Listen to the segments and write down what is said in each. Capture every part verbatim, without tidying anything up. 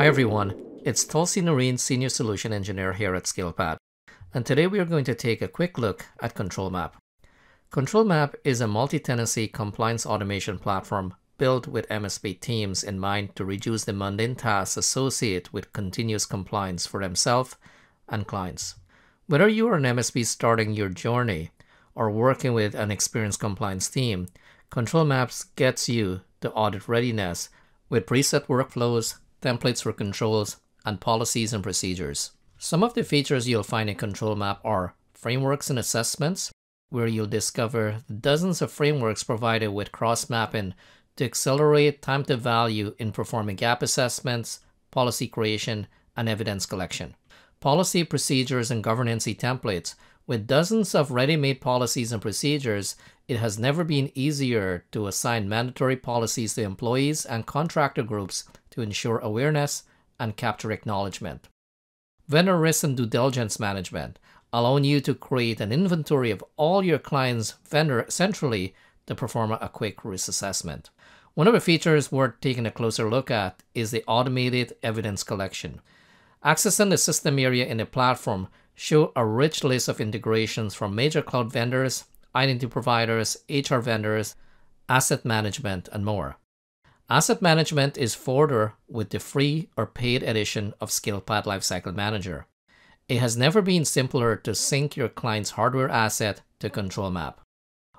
Hi everyone, it's Tulsie Narine, Senior Solution Engineer here at ScalePad, and today we are going to take a quick look at ControlMap. ControlMap is a multi-tenancy compliance automation platform built with M S P teams in mind to reduce the mundane tasks associated with continuous compliance for themselves and clients. Whether you are an M S P starting your journey or working with an experienced compliance team, ControlMap gets you to audit readiness with preset workflows, templates for controls, and policies and procedures. Some of the features you'll find in ControlMap are frameworks and assessments, where you'll discover dozens of frameworks provided with cross-mapping to accelerate time to value in performing gap assessments, policy creation, and evidence collection. Policy, procedures, and governance templates. With dozens of ready-made policies and procedures, it has never been easier to assign mandatory policies to employees and contractor groups to ensure awareness and capture acknowledgement. Vendor risk and due diligence management, allowing you to create an inventory of all your clients' vendor centrally to perform a quick risk assessment. One of the features worth taking a closer look at is the automated evidence collection. Accessing the system area in the platform shows a rich list of integrations from major cloud vendors, identity providers, H R vendors, asset management, and more. Asset management is further with the free or paid edition of ScalePad Lifecycle Manager. It has never been simpler to sync your client's hardware asset to ControlMap.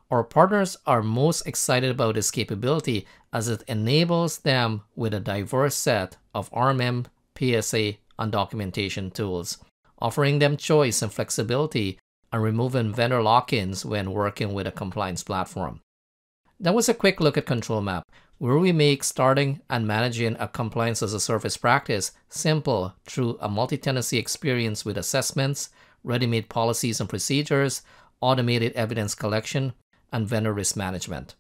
Our partners are most excited about this capability as it enables them with a diverse set of R M M, P S A, and documentation tools, offering them choice and flexibility and removing vendor lock-ins when working with a compliance platform. That was a quick look at ControlMap, where we make starting and managing a compliance as a service practice simple through a multi-tenancy experience with assessments, ready-made policies and procedures, automated evidence collection, and vendor risk management.